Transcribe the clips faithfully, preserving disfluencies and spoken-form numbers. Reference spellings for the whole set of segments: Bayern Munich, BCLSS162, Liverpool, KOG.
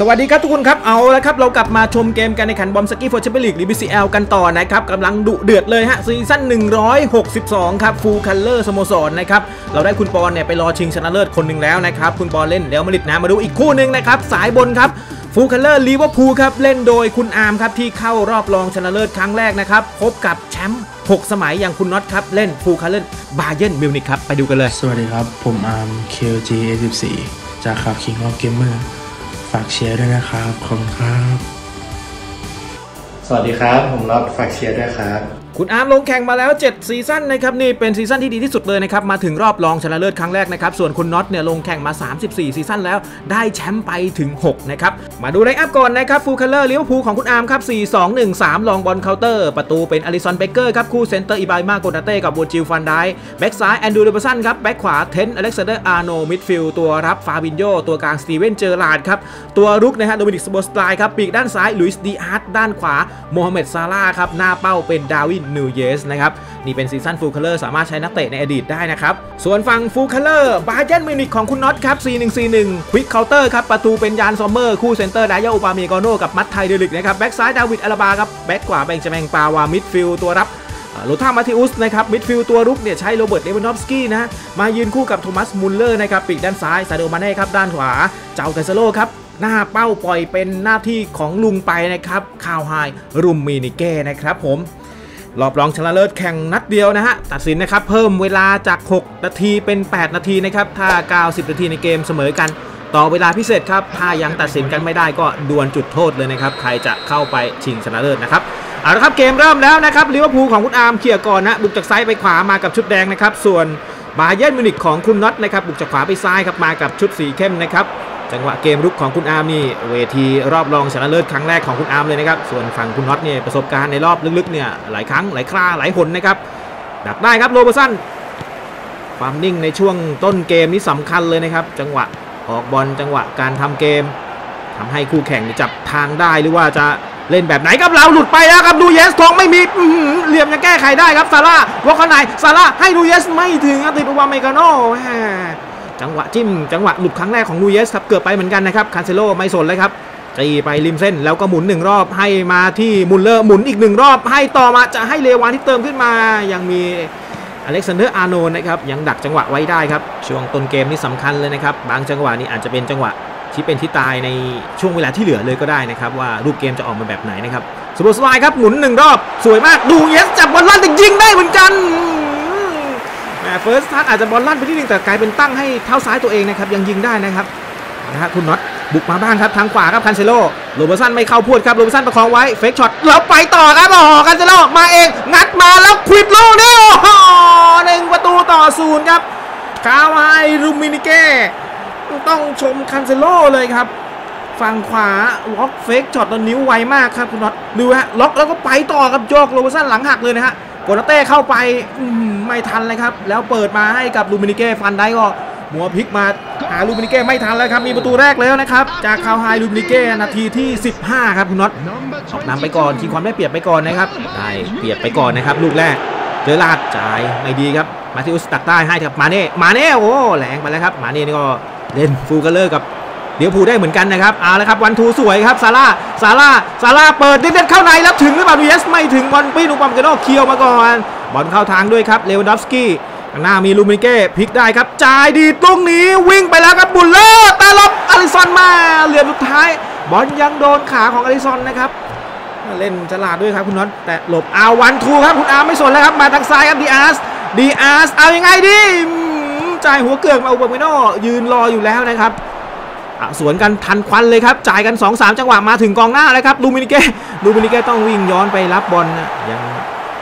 สวัสดีครับทุกคนครับเอาละครับเรากลับมาชมเกมการแข่งขันบอมสกี้ฟอร์แชมเปี้ยนลีกหรือ บี ซี แอล กันต่อนะครับกำลังดุเดือดเลยฮะซีซั่นหนึ่งร้อยหกสิบสองครับฟูลคัลเลอร์สโมสรนะครับเราได้คุณปอนเนี่ยไปรอชิงชนะเลิศคนหนึ่งแล้วนะครับคุณปอนเล่นเดี๋ยวมาลิดนะมาดูอีกคู่หนึ่งนะครับสายบนครับฟูลคัลเลอร์ลิเวอร์พูลครับเล่นโดยคุณอาร์มครับที่เข้ารอบรองชนะเลิศครั้งแรกนะครับพบกับแชมป์หกสมัยอย่างคุณน็อตครับเล่นฟูลคัลเลอร์บาเยิร์นมิวนิคครับไปดูกันเลยสวัสดีครับผมอาร์ม เค แอล จี เอ สิบสี่ จากข่าว King of Gamerฝากเชียร์ด้วยนะครับขอบคุณครับสวัสดีครับผมน็อตฝากเชียร์ด้วยครับคุณอาร์มลงแข่งมาแล้วเจ็ดซีซั่นนะครับนี่เป็นซีซั่นที่ดีที่สุดเลยนะครับมาถึงรอบรองชนะเลิศครั้งแรกนะครับส่วนคุณน็อตเนี่ยลงแข่งมาสามสิบสี่ซีซั่นแล้วได้แชมป์ไปถึงหกนะครับมาดูไลน์อัพก่อนนะครับฟูลคัลเลอร์ลิเวอร์พูลของคุณอาร์มครับสี่ สอง หนึ่ง สามลองบอลเคาน์เตอร์ประตูเป็นอลิสันเบเกอร์ครับคู่เซนเตอร์อิบายมาโกนาเต้กับโบจิลฟันไดแบ็กซ้ายแอนดูเดอร์สันครับแบ็กขวาเทนอเล็กซานเดอร์อาร์โนมิดฟิลด์ตัวรับฟาบินโญตัวกลางสตีเวนเจอร์ราร์ดครับตัวรุกนะฮะโดมินิก สโบสไตน์ครับปีกด้านซ้ายลุยส์ ดีอาร์ตด้านขวาโมฮัมเหม็ด ซาลาห์ครับหน้าเป้าเป็นดาวินนิวเยสนะครับนี่เป็นซีซั่นฟูลคัลเลอร์สามารถใช้นักเตะในอดีตได้นะครับส่วนฝั่งฟูลคัลเลอร์บาเยิร์นมิวนิคของคุณน็อตครับสี่ หนึ่ง สี่ หนึ่งควิกเคาน์เตอร์ครับประตูเป็นยานซอมเมอร์คู่เซนเตอร์ดายาอุปาเมกาโนกับมัตไทเดลิกนะครับแบ็กซ้ายดาวิดอาราบาครับแบ็กขวาแบงค์จาแมงปาวามิดฟิลด์ตัวรับโรธามาทิอุสนะครับมิดฟิลด์ตัวรุกเนี่ยใช้โรเบิร์ตเลวานดอฟสกี้นะมายืนคู่กับโทมัสมุลเลอร์นะครับปีกด้านซ้ายซาโดมาเน่ครับด้านขวาเจ้าเกซาโลครับหน้าเป้าปล่อยเป็นหน้าที่ของลุงไปนะครับคาวไฮรุมมินิเก้นะครับผมรอบรองชนะเลิศแข่งนัดเดียวนะฮะตัดสินนะครับเพิ่มเวลาจากหกนาทีเป็นแปดนาทีนะครับถ้าเก้าสิบนาทีในเกมเสมอกันต่อเวลาพิเศษครับถ้ายังตัดสินกันไม่ได้ก็ดวลจุดโทษเลยนะครับใครจะเข้าไปชิงชนะเลิศนะครับเอาละครับเกมเริ่มแล้วนะครับลิเวอร์พูลของคุณอาร์มเขี่ยก่อนนะบุกจากซ้ายไปขวามากับชุดแดงนะครับส่วนบาเยิร์นมิวนิคของคุณน็อตนะครับบุกจากขวาไปซ้ายครับมากับชุดสีเข้มนะครับจังหวะเกมรุกของคุณอาร์มนี่เวทีรอบรองชนะเลิศครั้งแรกของคุณอาร์มเลยนะครับส่วนฝั่งคุณน็อตเนี่ยประสบการณ์ในรอบลึกๆเนี่ยหลายครั้งหลายคราหลายหนนะครับดักได้ครับโรเบอร์สันความนิ่งในช่วงต้นเกมนี้สำคัญเลยนะครับจังหวะออกบอลจังหวะการทำเกมทำให้คู่แข่งจับทางได้หรือว่าจะเล่นแบบไหนครับเราหลุดไปแล้วครับนูเยสทองไม่มีเหลี่ยมจะแก้ไขได้ครับซาร่าวอล์กข้างในซาร่าให้นูเยสไม่ถึงติดอุบาเมกาโน่จังหวะจิ้มจังหวะหลุดครั้งแรกของนูเยสครับเกือบไปเหมือนกันนะครับคานเซโลไม่สนเลยครับตีไปริมเส้นแล้วก็หมุนหนึ่งรอบให้มาที่มุลเลอร์หมุนอีกหนึ่งรอบให้ต่อมาจะให้เลวานที่เติมขึ้นมายังมีอเล็กซานเดอร์อาร์โนนะครับยังดักจังหวะไว้ได้ครับช่วงต้นเกมนี่สำคัญเลยนะครับบางจังหวะนี้อาจจะเป็นจังหวะที่เป็นที่ตายในช่วงเวลาที่เหลือเลยก็ได้นะครับว่ารูปเกมจะออกมาแบบไหนนะครับสบายครับหมุนหนึ่งรอบสวยมากนูเยสจับบอลลั่นแต่ยิงได้เหมือนกันเฟิร์สทัชอาจจะบอลลั่นไปที่หนึ่งแต่กลายเป็นตั้งให้เท้าซ้ายตัวเองนะครับยังยิงได้นะครับนะฮะคุณน็อตบุกมาบ้างครับทางขวาครับคันเซโลโรเบอร์สันไม่เข้าพวดครับโรเบอร์สันประคองไว้เฟกช็อตแล้วไปต่อครับอ๋อคันเซโลมาเองงัดมาแล้วควิดลูกนี้โอ้โหหนึ่งประตูต่อศูนย์ครับคาวไฮรูมินิเก้ต้องชมคันเซโลเลยครับฝั่งขวาล็อกเฟกช็อตตอนนิ้วไวมากครับคุณน็อตดูฮะล็อกแล้วก็ไปต่อครับโยกโรเบอร์สันหลังหักเลยนะฮะโกนาเต้เข้าไปไม่ทันเลยครับแล้วเปิดมาให้กับลูมินิเก้ฟันได้ก็หัวพลิกมาหาลูมินิเก้ไม่ทันแล้วครับมีประตูแรกแล้วนะครับจากคาวไฮลูมินิเก้นาทีที่สิบห้าครับคุณน็อตออกนำไปก่อนทีความได้เปรียบไปก่อนนะครับได้เปรียบไปก่อนนะครับลูกแรกเจอลาดจ่ายไม่ดีครับมาทิอุสตักได้ให้กับมาเน่มาเน่โอ้แหลงไปแล้วครับมาเน่นี่ก็เล่นฟูลคัลเลอร์กับเดี๋ยวพูได้เหมือนกันนะครับเอาละครับวันทูสวยครับซาร่าซาร่าซาร่าเปิดเด็ดเข้าในแล้วถึงหรือเปล่าวีเอสไม่ถึงบอลปีนูปัมเกโนเคียวมาก่อนบอลเข้าทางด้วยครับเลวานดอฟสกี้ข้างหน้ามีลูมิเก้พลิกได้ครับจ่ายดีตรงนี้วิ่งไปแล้วครับบุลเลอร์ตาลบอลิสันมาเหลี่ยมสุดท้ายบอลยังโดนขาของอลิสันนะครับเล่นฉลาดด้วยครับคุณน็อตแต่หลบเอาวันทูครับคุณอาร์ไม่สนแล้วครับมาทางซ้ายครับดีอาร์สดีอาร์สเอายังไงดีจ่ายหัวเกือกมาอุปาเมโนยืนรออยู่แล้วนะครับสวนกันทันควันเลยครับจ่ายกัน สอง สาม จังหวะมาถึงกองหน้าแล้วครับลูมินิเก้ลูมินิเก้ต้องวิ่งย้อนไปรับบอลนะยั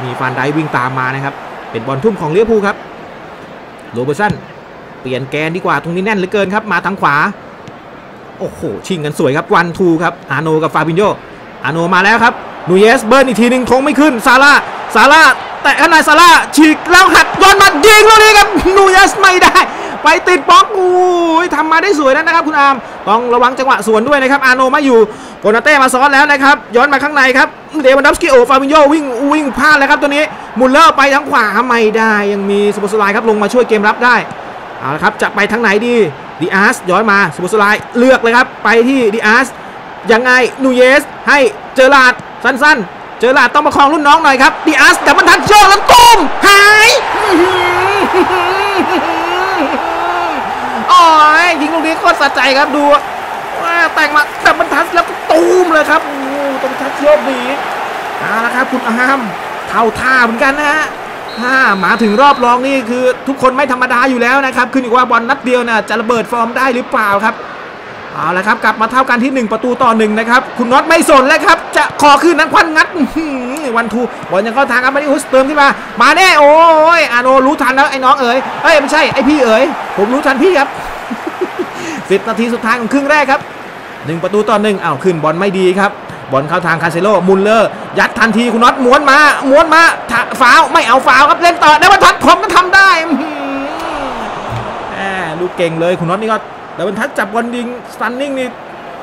งมีฟานไดวิ่งตามมานะครับเป็นบอลทุ่มของลิเวอร์พูลครับโรเบอร์สันเปลี่ยนแกนดีกว่าตรงนี้แน่นเหลือเกินครับมาทางขวาโอ้โหชิงกันสวยครับวันทูครับอาโนกับฟาบินโญอาโนมาแล้วครับนูเยสเบิร์นอีกทีหนึ่งคงไม่ขึ้นซาร่าซาร่าแต่ข้างในซาร่าฉีกแล้วหักย้อนมายิงลูกนี้ครับนูเยสไม่ได้ไปติดบล็อกอูยทำมาได้สวยนั่นนะครับคุณอาร์มต้องระวังจังหวะสวนด้วยนะครับอาโนมาอยู่โกนาเต้มาซ้อนแล้วนะครับย้อนมาข้างในครับเดวันดับสกิโอฟาบินโญวิ่งวิ่งพลาดแล้วครับตัวนี้มุลเลอร์ไปทางขวาไม่ได้ยังมีสปูสไลครับลงมาช่วยเกมรับได้เอาละครับจะไปทางไหนดีดิอาร์สย้อนมาสปูสไลเลือกเลยครับไปที่ดิอาร์ส ยังไงนูเยสให้เจอราดสั้นๆเจอราดต้องประคองรุ่นน้องหน่อยครับดิอาสแต่มันทันโยกแล้วตุ้มหายอ๋อยิงลูกนี้โคตรสะใจครับดูว่าแต่งมาแต่มันทันแล้วก็ตูมเลยครับตรงทันโยกดีเอาละครับคุณอาฮัมเท่าท่าเหมือนกันนะฮะถ้ามาถึงรอบรองนี่คือทุกคนไม่ธรรมดาอยู่แล้วนะครับขึ้นอยู่ว่าบอลนัดเดียวนะจะระเบิดฟอร์มได้หรือเปล่าครับเอาละครับกลับมาเท่ากันที่หนึ่งประตูต่อหนึ่งนะครับคุณน็อตไม่สนแล้วครับจะขอคืนนั้นควันงัดวันทูบอลยังเข้าทางครับมาดิอุสเติมขึ้นมามาแน่โอ้ยอาโนรู้ทันแล้วไอ้น้องเอ๋ยเอ้ยไม่ใช่ไอ้พี่เอ๋ยผมรู้ทันพี่ครับสิบ นาทีสุดท้ายของครึ่งแรกครับหนึ่งประตูต่อหนึ่งอ้าวขึ้นบอลไม่ดีครับบอลเข้าทางคาเซโลมุลเลอร์ยัดทันทีคุณน็อตม้วนมาม้วนมาฟาวไม่เอาฟาวครับเล่นต่อได้บรรทัดผมก็ทำได้ลูกเก่งเลยคุณน็อตนี่ก็แต่บรรทัดจับบอลยิงสตันนิ่งนี่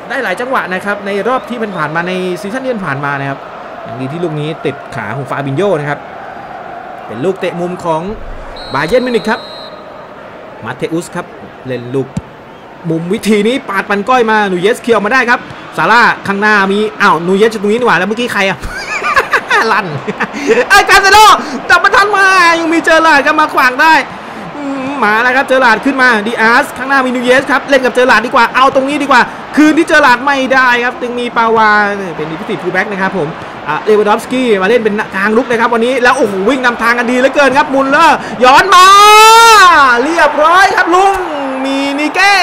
ได้หลายจังหวะนะครับในรอบที่เป็นผ่านมาในซีซั่นที่ผ่านมานะครับอย่างดีที่ลูกนี้ติดขาของฟาบินโยนะครับเป็นลูกเตะมุมของบาเยิร์นมิวนิกครับมาเทอุสครับเล่นลูกมุมวิธีนี้ปาดปันก้อยมานูเยสเคียวมาได้ครับซาร่าข้างหน้ามีอ้าวนูเยสตรงนี้ดีกว่าแล้วเมื่อกี้ใครอะ ลั่น ไอ้กาเซโลจับมาทันมายังมีเจอร์ลาดก็มาขวางได้มาแล้วครับเจอร์ลาดขึ้นมาดิอาสข้างหน้ามีนูเยสครับเล่นกับเจอร์ลาดดีกว่าเอาตรงนี้ดีกว่าคืนที่เจอร์ลาดไม่ได้ครับจึงมีปาวาเป็นดิพิสิตฟูลแบ็กนะครับผมเลวาดอฟสกี้มาเล่นเป็นทางลุกนะครับวันนี้แล้วโอ้โหวิ่งนำทางกันดีเหลือเกินครับมุลเลอร์ย้อนมาเรียบร้อยครับลุงมีนิเก้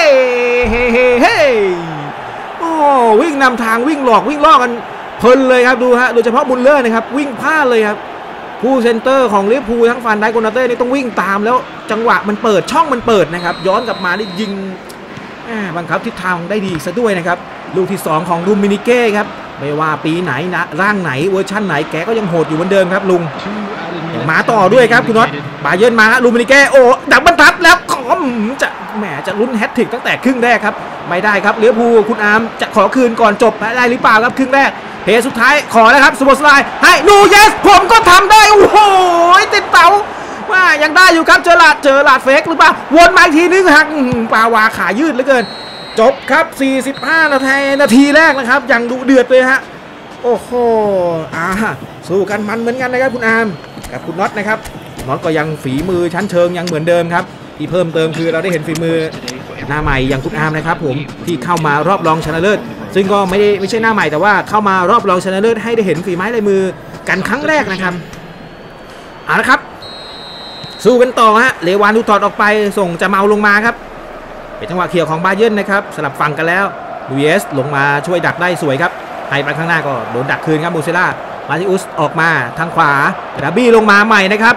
เฮ้เฮ้เฮ้โอ้วิ่งนำทางวิ่งหลอกวิ่งล่อกันเพลินเลยครับดูฮะโดยเฉพาะมุลเลอร์นะครับวิ่งพลาดเลยครับผู้เซนเตอร์ของลิเวอร์พูลทั้งฟันไดโกนาเต้นี่ต้องวิ่งตามแล้วจังหวะมันเปิดช่องมันเปิดนะครับย้อนกลับมาได้ยิงบังคับทิศทางได้ดีซะด้วยนะครับลูกที่สองของรูมินิเก้ครับไม่ว่าปีไหนนะร่างไหนเวอร์ชั่นไหนแกก็ยังโหดอยู่เหมือนเดิมครับลุงมาต่อด้วยครับคุณน็อตบาเยิร์นมาฮะรูมินิเก้โอ้ดับบรรทัดแล้วขอจะแหมจะลุ้นแฮตทริกตั้งแต่ครึ่งแรกครับไม่ได้ครับลิเวอร์พูลคุณอาร์มจะขอคืนก่อนจบได้หรือเปล่าครับครึ่งแรกเพลย์สุดท้ายขอแล้วครับสปอร์ตไลน์ให้นูเยสผมก็ทำได้โอ้โหติดเตาว่ายังได้อยู่ครับเจอหลาดเจอหลาดเฟกหรือเปล่าวนมาอีกทีนึงหักปาวาขายืดเหลือเกินจบครับสี่สิบห้านาทีนาทีแรกนะครับยังดุเดือดเลยฮะโอ้โหอ่าสู้กันมันเหมือนกันนะครับคุณอาร์มกับคุณน็อตนะครับน็อตก็ยังฝีมือชั้นเชิงยังเหมือนเดิมครับที่เพิ่มเติมคือเราได้เห็นฝีมือหน้าใหม่อย่างคุณอาร์มนะครับผมที่เข้ามารอบรองชนะเลิศซึ่งก็ไม่ได้ไม่ใช่หน้าใหม่แต่ว่าเข้ามารอบรองชนะเลิศให้ได้เห็นฝีไม้ลายมือกันครั้งแรกนะครับเอาละครับสู้กันต่อฮะเลวานดูตอดออกไปส่งจะเมาลงมาครับเป็นจังหวะเขี่ยวของบาเยิร์นนะครับสลับฝั่งกันแล้วนูเยสลงมาช่วยดักได้สวยครับไฮไปข้างหน้าก็โดนดักคืนครับมูเซล่ามาติอุสออกมาทางขวาดับบี้ลงมาใหม่นะครับ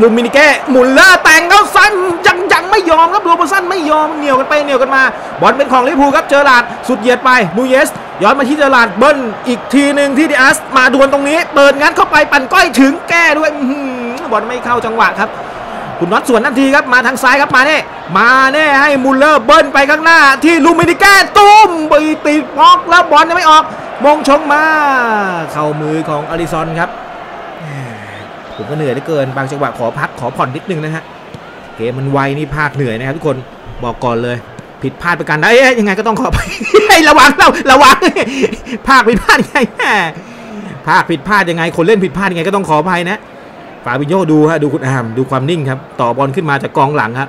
ลูมินิเก้มุลเลอร์แต่งเขาสั้นยังยังไม่ยอมครับโรบสันไม่ยอมเหนียวกันไปเหนียวกันมาบอลเป็นของลิเวอร์พูลครับเจอร์ราดสุดเหยียดไปนูเยสย้อนมาที่เจอร์ราดเบิ้ลอีกทีหนึ่งที่ดิอาสมาดวลตรงนี้เปิดงัดเข้าไปปั่นก้อยถึงแก้ด้วยบอลไม่เข้าจังหวะครับคุณน็อตสวนทันทีครับมาทางซ้ายครับมาแน่มาแน่ให้มุลเลอร์เบิ้ลไปข้างหน้าที่ลูมินิเก้ตุ้มไปตีบล็อกแล้วบอลยังไม่ออกมงชงมาเข้ามือของอาริซอนครับผมก็เหนื่อยเหลือเกินบางจังหวะขอพักขอผ่อนนิดนึงนะฮะเกมมันไวนี่ภาคเหนื่อยนะครับทุกคนบอกก่อนเลยผิดพลาดประการใดยังไงก็ต้องขอไประวังเราระวังภาคผิดพลาดยังไงภาคผิดพลาดยังไงคนเล่นผิดพลาดยังไงก็ต้องขออภัยนะฟาบิโญดูฮะดูคุณอามดูความนิ่งครับต่อบอลขึ้นมาจากกองหลังครับ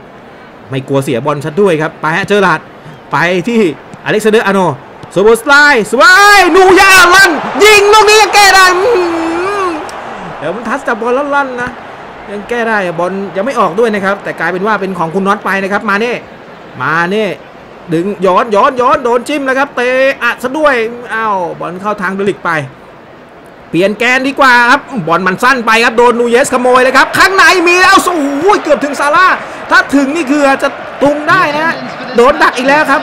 ไม่กลัวเสียบอลชัดด้วยครับไปฮะเจอหลัดไปที่อเล็กซานเดอร์อาโนสโบสไลสไลนูยาลั่นยิงลูกนี้ยังแก้ได้เดี๋ยวมันทัชจับบอลลั่นๆนะยังแก้ได้บอลยังไม่ออกด้วยนะครับแต่กลายเป็นว่าเป็นของคุณน็อตไปนะครับมาเน่มาเน่ดึงย้อนย้อนย้อนโดนจิ้มแล้วครับเตะอัดซะด้วยอ้าวบอลเข้าทางเดลิกไปเปลี่ยนแกนดีกว่าครับบอลมันสั้นไปครับโดนนูเยสขโมยเลยครับข้างในมีแล้วโอ้โหเกือบถึงซาร่าถ้าถึงนี่คือจะตุงได้นะโดนดักอีกแล้วครับ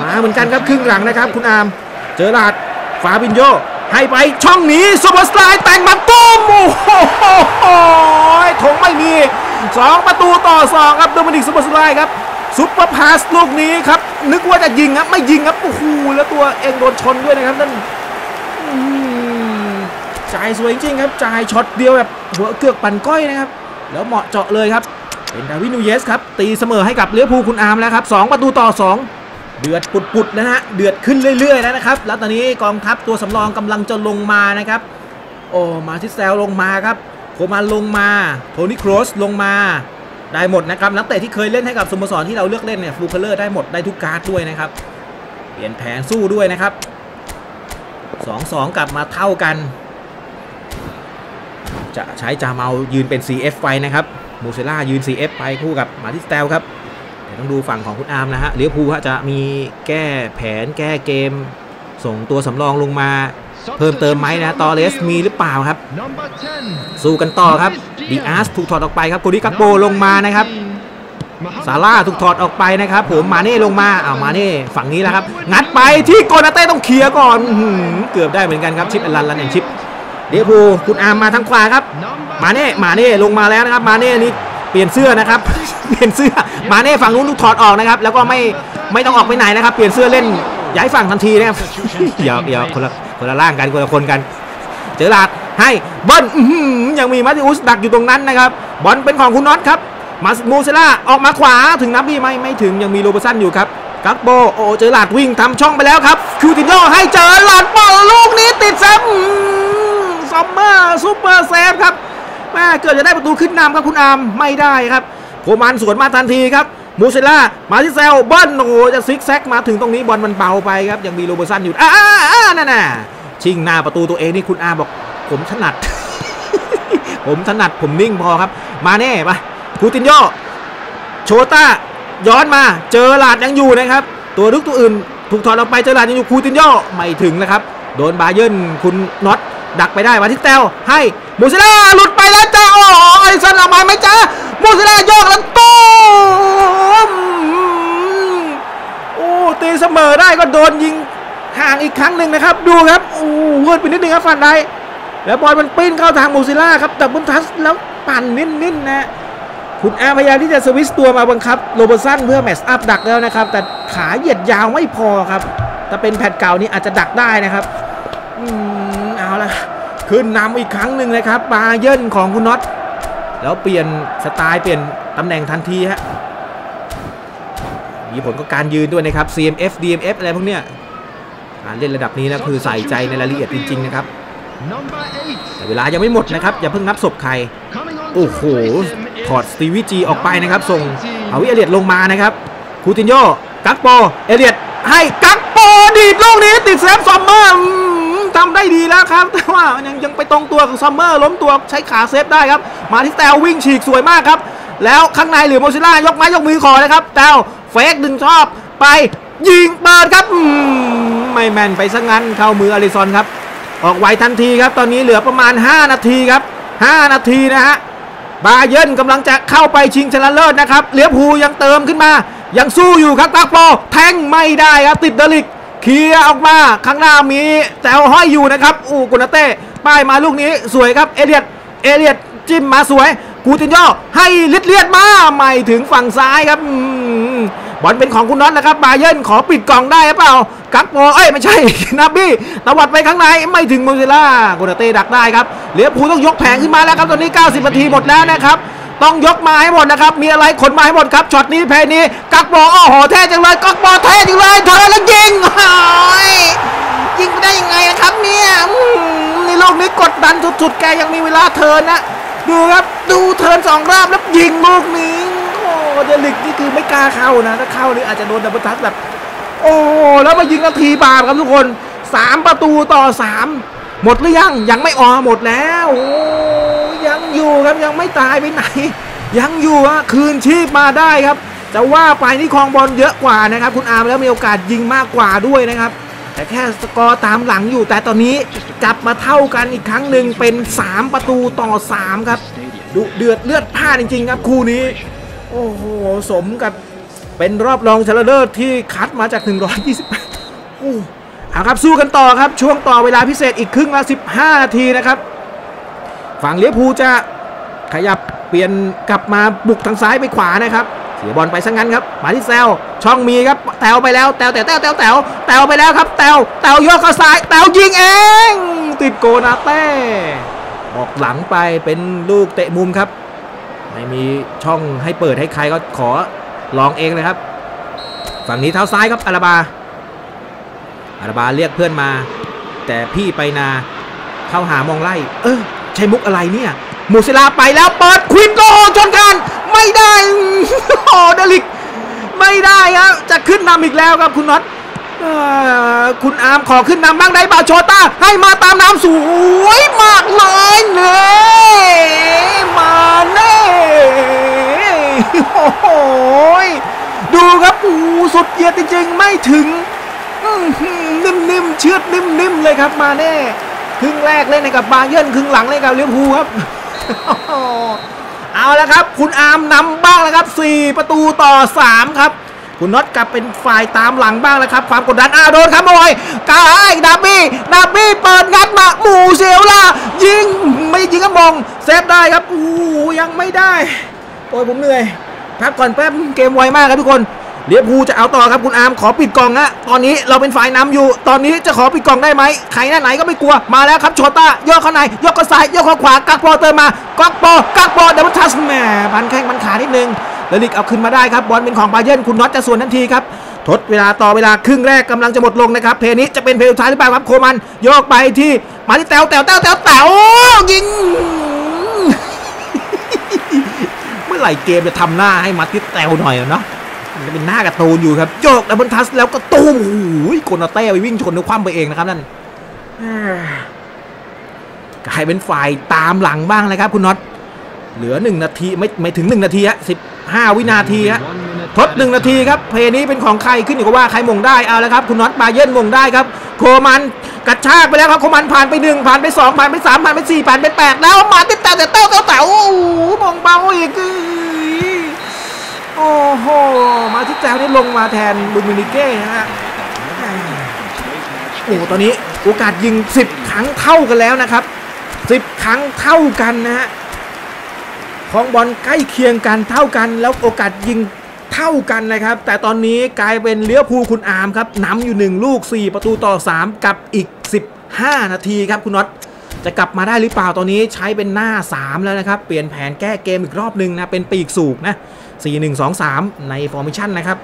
มาเหมือนกันครับครึ่งหลังนะครับคุณอามเจอหลาดฟาบินโยให้ไปช่องนี้ซูเปอร์สไตล์แต่งมาตุ้มโอ้โหทงไม่มีสองประตูต่อสองครับโดมินิกซูเปอร์สไตล์ครับซุปเปอร์พาสลูกนี้ครับนึกว่าจะยิงครับไม่ยิงครับโอ้โหแล้วตัวเองโดนชนด้วยนะครับนั่นจ่ายสวยจริงครับจ่ายช็อตเดียวแบบหัวเกือกปั่นก้อยนะครับแล้วเหมาะเจาะเลยครับเป็นดาวิด นูเยสครับตีเสมอให้กับลิเวอร์พูลคุณอาร์มแล้วครับสองประตูต่อสอง เดือดปุดๆนะฮะเดือดขึ้นเรื่อยๆแล้วนะครับแล้วตอนนี้กองทัพตัวสำรองกำลังจะลงมานะครับโอ้มาทิสเซลลงมาครับโคมันลงมาโทนี่ครอสลงมาได้หมดนะครับนักเตะที่เคยเล่นให้กับสโมสรที่เราเลือกเล่นเนี่ยฟลูเคเลอร์ได้หมดได้ทุกการ์ดด้วยนะครับเปลี่ยนแผนสู้ด้วยนะครับสองสองกลับมาเท่ากันจะใช้จาเมายืนเป็น ซี เอฟ ไปนะครับโมเซล่ายืน ซี เอฟ ไปคู่กับมาทิสเซลครับต้องดูฝั่งของคุณอาร์มนะฮะลิเวอร์พูลจะมีแก้แผนแก้เกมส่งตัวสำรองลงมาเพิ่มเติมไหมนะตอเลสมีหรือเปล่าครับสู้กันต่อครับดิอาสถูกถอดออกไปครับโกดิกาโปลงมานะครับซาร่าถูกถอดออกไปนะครับผมมาเน่ลงมาเอามาเน่ฝั่งนี้แล้วครับงัดไปที่โกนาเต้ต้องเคลียร์ก่อนเกือบได้เหมือนกันครับชิปแอนลันลันแอนชิปลิเวอร์พูลคุณอาร์มมาทางขวาครับมาเน่มาเน่ลงมาแล้วนะครับมาเน่นี่เปลี่ยนเสื้อนะครับเปลี่ยนเสื้อมาเน่ฝั่งนู้นถูกถอดออกนะครับแล้วก็ไม่ไม่ต้องออกไปไหนนะครับเปลี่ยนเสื้อเล่นย้ายฝั่งทันทีนะครับเดี๋ยวเดี๋ยวคนละคนละร่างกันคนละคนกันเจอหลัดให้บอลยังมีมาติอุสดักอยู่ตรงนั้นนะครับบอลเป็นของคุณน็อตครับมาโมเซล่าออกมาขวาถึงนับดีไม่ไม่ถึงยังมีโรเบอร์สันอยู่ครับกักโบโอเจอหลัดวิ่งทำช่องไปแล้วครับคูตินโยให้เจอหลัดบอลลูกนี้ติดเซฟซัมเมอร์ซูเปอร์เซฟครับแม่เกือบจะได้ประตูขึ้นนำครับคุณอามไม่ได้ครับโคมันสวนมาทันทีครับมูเซล่ามาที่เซลบอลโอ้โหจะซิกแซกมาถึงตรงนี้บอลมันเบาไปครับยังมีโรเบอร์สันอยู่อ้าอ้านั่นน่ะชิงหน้าประตูตัวเองนี่คุณอามบอกผมถนัด ผมถนัดผมนิ่งพอครับมาแน่ปะคูตินโยโชต้าย้อนมาเจอหลาดยังอยู่นะครับตัวลุกตัวอื่นถูกถอดออกไปเจอหลาดยังอยู่คูตินโยไม่ถึงนะครับโดนบาเยิร์นคุณน็อตดักไปได้มาทิสเซลให้มูเซล่าหลุดไปแล้วจ้าโอ้ไอซันออกมาไหมจ้ามูเซล่าโยกแล้วตูมโอ้ตีเสมอได้ก็โดนยิงห่างอีกครั้งหนึ่งนะครับดูครับโอ้เวิร์ดไปนิดนึงครับฟันได้แล้วบอลมันปิ้นเข้าทางมูเซล่าครับแต่บุนทัสแล้วปั่นนิ่นๆนะคุณอาพยายามที่จะสวิสตัวมาบังคับโรเบอร์สันเพื่อแมตช์อัพดักแล้วนะครับแต่ขาเหยียดยาวไม่พอครับแต่เป็นแผ่นเก่านี้อาจจะดักได้นะครับเอาละขึ้นนำอีกครั้งหนึ่งนะครับบาเยิร์นของคุณน็อตแล้วเปลี่ยนสไตล์เปลี่ยนตำแหน่งทันทีฮะมีผลกับการยืนด้วยนะครับ ซี เอ็ม เอฟ ดี เอ็ม เอฟ อะไรพวกเนี้ยการเล่นระดับนี้นะคือใส่ใจในรายละเอียดจริงๆนะครับแต่เวลายังไม่หมดนะครับอย่าเพิ่งนับศพใครโอ้โหถอดสตีวีจีออกไปนะครับส่งเอาวิเอเลียดลงมานะครับคูตินโยกักโปเอเลียดให้กักโปดีดลูกนี้ติดเซฟซอมเมอร์ทำได้ดีแล้วครับแต่ว่ายังยังไปตรงตัวของซัมเมอร์ล้มตัวใช้ขาเซฟได้ครับมาที่แตววิ่งฉีกสวยมากครับแล้วข้างในหรือโมซิล่ายกไม้ยกมือขอนะครับแตวเฟกดึงชอบไปยิงเปิดครับไม่แมนไปซะงั้นเข้ามืออาริซอนครับออกไวทันทีครับตอนนี้เหลือประมาณห้านาทีครับห้านาทีนะฮะบาเยิร์นกำลังจะเข้าไปชิงชนะเลิศนะครับเลี้ยวภูยังเติมขึ้นมายังสู้อยู่ครับตาโปรแทงไม่ได้ครับติดเดลิกเคลียร์ออกมาข้างหน้ามีแตวห้อยอยู่นะครับอู้กุนาเต้ป้ายมาลูกนี้สวยครับเอเลียดเอเลียดจิ้มมาสวยกูตินโยให้ลิดเลียดมาไม่ถึงฝั่งซ้ายครับบอลเป็นของคุณน็อตนะครับบาเยิร์นขอปิดกล่องได้หรือเปล่ากักโปเอ้ยไม่ใช่นาบี้ตวัดไปข้างในไม่ถึงมูเซล่ากุนาเต้ดักได้ครับเหลือผู้ต้องยกแผงขึ้นมาแล้วครับตอนนี้เก้าสิบนาทีหมดแล้วนะครับต้องยกมาให้หมดนะครับมีอะไรขนมาให้หมดครับช็อตนี้เพย์นี้กักบอลอ้อห่อแท้จังเลยกักบอลแท้จังเลยถอยแล้วยิงยิงไปได้ยังไงนะครับเนี่ยในโลกนี้กดดันสุดๆแกยังมีเวลาเทิร์นนะดูครับดูเทิร์นสองรอบแล้วยิงลูกนี้โอ้เดลิกนี่คือไม่กล้าเข้านะถ้าเข้านี่อาจจะโดนดับเบิลทัชแบบโอ้แล้วมายิงนาทีบาปครับทุกคนสามประตูต่อสามหมดหรือยังยังไม่ออหมดแล้วยังอยู่ครับยังไม่ตายไปไหนยังอยู่ฮะคืนชีพมาได้ครับจะว่าไปนี่ครองบอลเยอะกว่านะครับคุณอาร์มแล้วมีโอกาสยิงมากกว่าด้วยนะครับแต่แค่สกอร์ตามหลังอยู่แต่ตอนนี้กลับมาเท่ากันอีกครั้งหนึ่งเป็นสามประตูต่อสามครับดุเดือดเลือดพล่านจริงๆครับคู่นี้โอ้โหสมกับเป็นรอบรองชนะเลิศที่คัดมาจากหนึ่งร้อยยี่สิบแปดอู้เอาครับสู้กันต่อครับช่วงต่อเวลาพิเศษอีกครึ่งละสิบห้านาทีนะครับฝั่งลิเวอร์พูลจะขยับเปลี่ยนกลับมาบุกทางซ้ายไปขวานะครับเสียบอลไปซะงั้นครับมาที่แซลช่องมีครับแตวไปแล้วแตวแตวแตวแตวแตวแตวไปแล้วครับแตวแตวโยกเข้าซ้ายแตวยิงเองติดโกนาเต้ออกหลังไปเป็นลูกเตะมุมครับไม่มีช่องให้เปิดให้ใครก็ขอลองเองเลยครับ ฝั่งนี้เท้าซ้ายครับอาราบาอาราบาเรียกเพื่อนมาแต่พี่ไปนาเข้าหามองไล่เออใช้มุกอะไรเนี่ยมูซิลาไปแล้วเปิดควินโกชนกันไม่ได้โอ้ดลิกไม่ได้ครับจะขึ้นนำอีกแล้วครับคุณน็อตคุณอาร์มขอขึ้นนำบ้างได้บาโชต้าให้มาตามน้ำสวยมากเลยเน่มาเน่โอ้โหดูครับอูสุดเยียดจริงๆไม่ถึงนิ่มๆเชือดนิ่มๆเลยครับมาเน่ครึ่งแรกเล่นกับบาเยิร์นครึ่งหลังเล่นกับลิเวอร์พูลครับเอาละครับคุณอาร์มนำบ้างแล้วครับสี่ประตูต่อสามครับคุณน็อตกลับเป็นฝ่ายตามหลังบ้างแล้วครับความกดดันอ้าวโดนครับบอยกายดับบี้ดับบี้เปิดงัดมาหมู่เสียวล่ะยิงไม่ยิงก็มองเซฟได้ครับโอ้ยังไม่ได้โอ้ยผมเหนื่อยพักก่อนแป๊บเกมไวมากครับทุกคนลิเวอร์พูลจะเอาต่อครับคุณอาร์มขอปิดกล่องฮะตอนนี้เราเป็นฝ่ายนำอยู่ตอนนี้จะขอปิดกล่องได้ไหมใครหน้าไหนก็ไม่กลัวมาแล้วครับโชต้าโยกเข้าในโยกเข้าซ้ายโยกเข้าขวากักบอลเติมมากักบอลกักบอลดับเบิลทัชแหมพันแข้งพันขานิดนึงแล้วลิกเอาขึ้นมาได้ครับบอลเป็นของบาเยิร์นคุณน็อตจะสวนทันทีครับทดเวลาต่อเวลาครึ่งแรกกำลังจะหมดลงนะครับเพลนี้จะเป็นเพลสุดท้ายหรือเปล่าครับโคมันโยกไปที่มาที่เต๋อเต๋อเต๋อเต๋อเต๋อยิงเมื่อไหร่เกมจะทำหน้าให้มาที่เต๋อหน่อยเนาะจะเป็นหน้ากับตูนอยู่ครับโยกดับเบิลทัชแล้วก็ตูมโอ้ยโกนาเต้ไปวิ่งชนในคว่ำไปเองนะครับนั่นกลายเป็นฝ่ายตามหลังบ้างเลยครับคุณน็อตเหลือหนึ่งนาทีไม่ไม่ถึงหนึ่งนาทีฮะสิบห้าวินาทีฮะทดหนึ่งนาทีครับเพลนี้เป็นของใครขึ้นอยู่กับว่าใครมงได้เอาละครับคุณน็อตบาเยิร์นมงได้ครับโคมันกระชากไปแล้วครับโคมันผ่านไปหนึ่งผ่านไปสองผ่านไปสามผ่านไปสี่ผ่านไปแปดแล้วมาติดแต่แต่เต้าเต้าเต้าโอ้โหมงเบาอีกโอ้โหมาที่แจ้วนี่ลงมาแทนบุญมินิเก้นะฮะโอ้ตอนนี้โอกาสยิงสิบครั้งเท่ากันแล้วนะครับสิบครั้งเท่ากันนะฮะของบอลใกล้เคียงกันเท่ากันแล้วโอกาสยิงเท่ากันนะครับแต่ตอนนี้กลายเป็นลิเวอร์พูลคุณอาร์มครับนำอยู่หนึ่งลูกสี่ประตูต่อสามกับอีกสิบห้านาทีครับคุณน็อตจะกลับมาได้หรือเปล่าตอนนี้ใช้เป็นหน้าสามแล้วนะครับเปลี่ยนแผนแก้เกมอีกรอบนึงนะเป็นปีกสูงนะสี่ หนึ่ง สอง สามในฟอร์เมชั่นนะครับ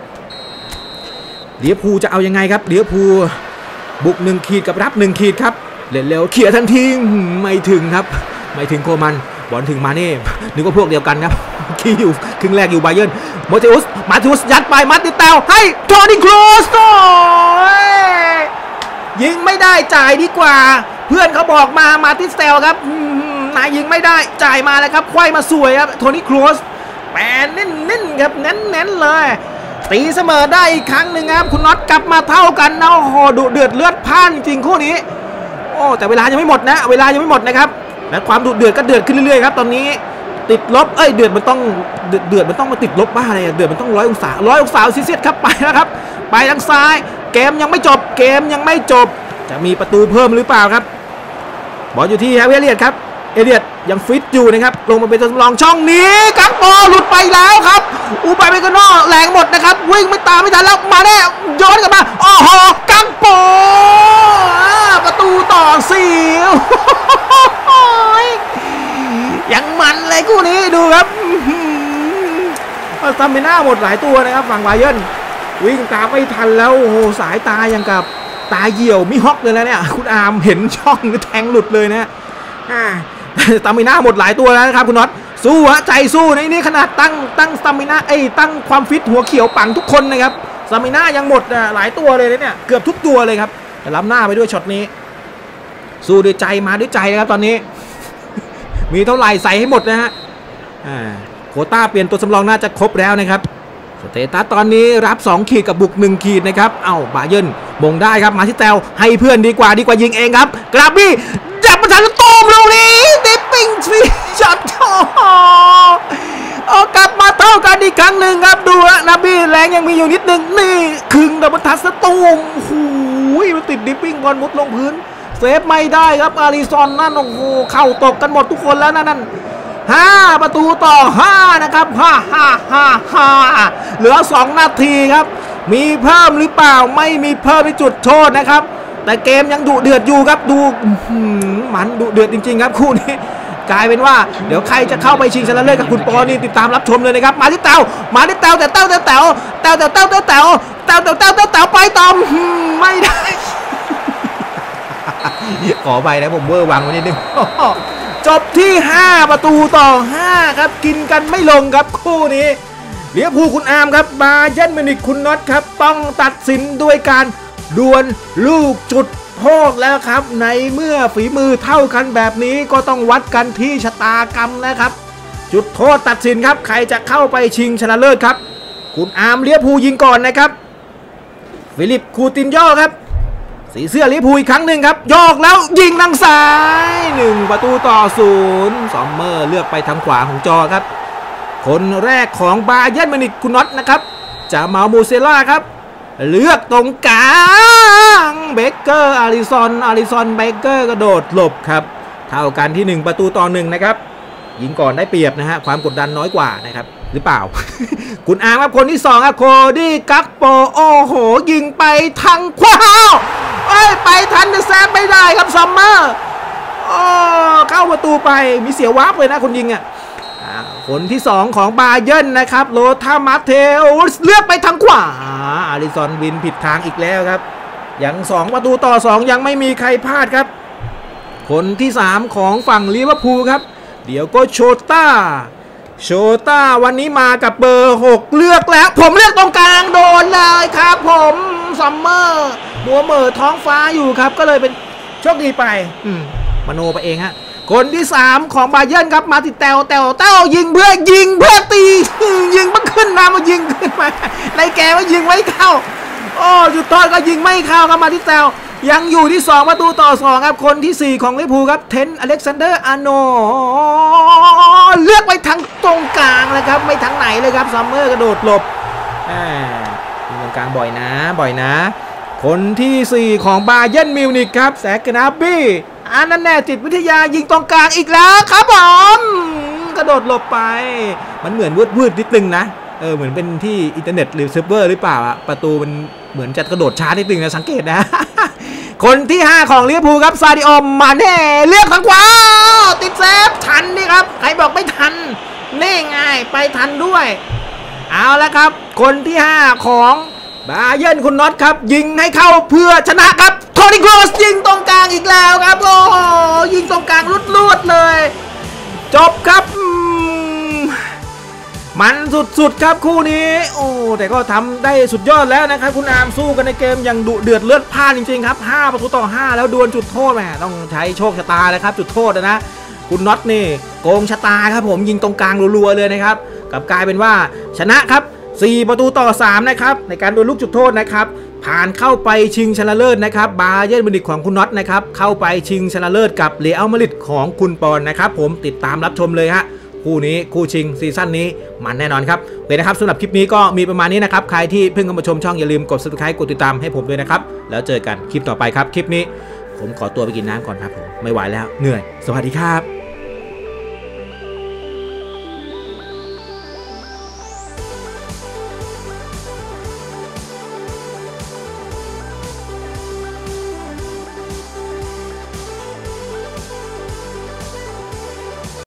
ลิเวอร์พูลจะเอายังไงครับลิเวอร์พูลบุกหนึ่งขีดกับรับหนึ่งขีดครับเร็วๆเขี่ยทันทีไม่ถึงครับไม่ถึงโคมันบอลถึงมาเน่นึกว่าพวกเดียวกันครับที่อยู่ครึ่งแรกอยู่บาเยิร์นมาติอุสมาติอุสยัดไปมาติเตลให้จอร์ดี้ครูซยิงไม่ได้จ่ายดีกว่าเพื่อนเขาบอกมามาติเตลครับนายยิงไม่ได้จ่ายมาแล้วครับไขว้มาสวยครับโทนี่ครูซแปนเน้นๆครับเน้นๆเลยตีเสมอได้อีกครั้งหนึ่งครับคุณน็อตกลับมาเท่ากันนะโอ้โหดุเดือดเลือดพ่านจริงคู่นี้โอ้แต่เวลายังไม่หมดนะเวลายังไม่หมดนะครับและความดุเดือดก็เดือดขึ้นเรื่อยๆครับตอนนี้ติดลบเอ้ยเดือดมันต้องเดือดเดือดมันต้องมาติดลบบ้าอะไรเดือดมันต้องร้อยองศาร้อยองศาเสียดครับไปแล้วครับไปทางซ้ายเกมยังไม่จบเกมยังไม่จบจะมีประตูเพิ่มหรือเปล่าครับบอลอยู่ที่แฮร์รี่เอเลียตครับเอเลียตยังฟิตอยู่นะครับลงมาเป็นตัวสำรองช่องนี้กักบอลหลุดไปแล้วครับอูไปไปกันนอกแรงหมดนะครับวิ่งไม่ตามไม่ทันแล้วมาแน่ย้อนกลับมาโอ้โหกักบอลประตูต่อสี่ยังมันเลยคู่นี้ดูครับซัมเบน่าหมดหลายตัวนะครับฝั่งไบเยิร์นวิ่งตามไม่ทันแล้วโอ้โหสายตายังกับตาเหี่ยวมิฮอกเลยแล้วเนี่ยคุณอาร์มเห็นช่องแทงหลุดเลยนะสตามิน่าหมดหลายตัวแล้วนะครับคุณน็อตสู้ฮะใจสู้ในนี้ขนาดตั้งตั้งสตามิน่าไอ้ตั้งความฟิตหัวเขียวปังทุกคนนะครับสตามิน่ายังหมดหลายตัวเลยเนี่ยเกือบทุกตัวเลยครับแต่ล้ำหน้าไปด้วยช็อตนี้สู้ด้วยใจมาด้วยใจนะครับตอนนี้มีเท่าไหร่ใส่ให้หมดนะฮะโคต้าเปลี่ยนตัวสำรองน่าจะครบแล้วนะครับสเตตัสตอนนี้รับสองขีดกับบุกหนึ่งขีดนะครับเอ้าบาเยิร์นมงได้ครับมาที่แตวให้เพื่อนดีกว่าดีกว่ายิงเองครับกราบบี้จับประชันตูมลูกนี้ดิปปิ้งฟรีช็อตเอากลับมาเท่ากันอีกครั้งหนึ่งครับดูฮะนาบี้แรงยังมีอยู่นิดนึงนี่คึงดับเบิลทัชตูมหูยมันติดดิปปิ้งบอลมุดลงพื้นเซฟไม่ได้ครับอาริซอนนั่นโอ้โหเข้าตกกันหมดทุกคนแล้วนั่นห้าประตูต่อห้านะครับห้าห้าห้าห้าเหลือสองนาทีครับมีเพิ่มหรือเปล่าไม่มีเพิ่มในจุดโทษนะครับแต่เกมยังดุเดือดอยู่ครับดูมันดุเดือดจริงๆครับคู่นี้ กลายเป็นว่าเดี๋ยวใครจะเข้าไปชิงชนะเลิศกับคุณปอนี่ติดตามรับชมเลยนะครับมาที่เตามาที่เตาแต่เตาแต่เตาเตาแต่เตาแต่เตาเตาแต่เตาแต่เตาไปต่อไม่ได้ขอไปนะผมเวอร์วังไว้นิดนึงจบที่ห้าประตูต่อห้าครับกินกันไม่ลงครับคู่นี้ลิเวอร์พูลคุณอาร์มครับบาเยิร์นมิวนิกคุณน็อตครับต้องตัดสินด้วยการดวลลูกจุดโทษแล้วครับในเมื่อฝีมือเท่ากันแบบนี้ก็ต้องวัดกันที่ชะตากรรมนะครับจุดโทษตัดสินครับใครจะเข้าไปชิงชนะเลิศครับคุณอาร์มลิเวอร์พูลยิงก่อนนะครับฟิลิปคูตินโญ่ครับสีเสื้อลิเวอร์พูลอีกครั้งหนึ่งครับโยกแล้วยิงทางซ้ายหนึ่งประตูต่อศูนย์ซอมเมอร์เลือกไปทางขวาของจอครับคนแรกของบาเยิร์นมิวนิกคุณน็อตนะครับจะมาโมเซล่าครับเลือกตรงกลางเบเกอร์อาริซอนอาริซอนเบเกอร์กระโดดหลบครับเท่ากันที่หนึ่งประตูต่อหนึ่งนะครับยิงก่อนได้เปรียบนะฮะความกดดันน้อยกว่านะครับหรือเปล่า คุณอาร์มครับคนที่สองครับโคดี้กักโปโอ้โหยิงไปทางขวาเอ้ยไปทันแต่แซมไม่ได้ครับซัมเมอร์โอ้เข้าประตูไปมีเสียวับเลยนะคนยิงอ่ะคนที่สองของบาเยิร์นนะครับโรธามาเทลเลือกไปทางขวาอาริซอนวินผิดทางอีกแล้วครับยังสองประตูต่อสองยังไม่มีใครพลาดครับคนที่สามของฝั่งลิเวอร์พูลครับเดี๋ยวก็โชต้าโชต้าวันนี้มากับเบอร์หกเลือกแล้วผมเลือกตรงกลางโดนเลยครับผมซัมเมอร์มัวเหม่อท้องฟ้าอยู่ครับก็เลยเป็นโชคดีไปอืมมโนไปเองฮะคนที่สามของบาเยิร์นครับมาติดแตวแตวแตวยิงเพื่อยิงเพื่อตียิงมันขึ้นนะมันยิงขึ้นมาในแกว่ายิงไม่เข้าโอ้จุดโทษก็ยิงไม่เข้าครับมาติดแตวยังอยู่ที่สองประตูต่อสองครับคนที่สี่ของลิเวอร์พูลครับเทนอเล็กซานเดอร์อาร์โนเลือกไปทางตรงกลางเลยครับไม่ทางไหนเลยครับซัมเมอร์กระโดดหลบอ่าตรงกลางบ่อยนะบ่อยนะคนที่สี่ของบาเยิร์นมิวนิกครับแซค กนาบี้อันนั้นแน่จิตวิทยายิงตรงกลางอีกแล้วครับผมกระโดดหลบไปมันเหมือนวืดวืดนิดนึงนะเออเหมือนเป็นที่อินเทอร์เน็ตหรือเซิร์ฟเวอร์หรือเปล่าอะประตูมันเหมือนจะกระโดดช้านิดนึงนะสังเกตนะ คนที่ห้าของลิเวอร์พูลครับซาดิโอ มาเน่เลือกทางขวาติดเซฟทันนี่ครับใครบอกไม่ทันแน่ง่ายไปทันด้วยเอาละครับคนที่ห้าของบาเยิร์นคุณน็อตครับยิงให้เข้าเพื่อชนะครับโทนี่ครอสยิงตรงกลางอีกแล้วครับโอ้โหยิงตรงกลางลุดๆเลยจบครับมันสุดๆครับคู่นี้โอ้แต่ก็ทำได้สุดยอดแล้วนะครับคุณอามสู้กันในเกมอย่างดุเดือดเลือดพล่านจริงๆครับห้าประตูต่อห้าแล้วดวลจุดโทษแหมต้องใช้โชคชะตานะครับจุดโทษนะคุณน็อตนี่โกงชะตาครับผมยิงตรงกลางรัวๆเลยนะครับกลับกลายเป็นว่าชนะครับสี่ประตูต่อสามนะครับในการโดนลูกจุดโทษนะครับผ่านเข้าไปชิงชนะเลิศนะครับบาเยิร์นมิวนิกของคุณน็อตนะครับเข้าไปชิงชนะเลิศกับเรอัลมาดริดของคุณปอนนะครับผมติดตามรับชมเลยฮะคู่นี้คู่ชิงซีซั่นนี้มันแน่นอนครับโอเคนะครับสำหรับคลิปนี้ก็มีประมาณนี้นะครับใครที่เพิ่งเข้ามาชมช่องอย่าลืมกด ซับสไครบ์ กดติดตามให้ผมด้วยนะครับแล้วเจอกันคลิปต่อไปครับคลิปนี้ผมขอตัวไปกินน้ำก่อนครับผมไม่ไหวแล้วเหนื่อยสวัสดีครับ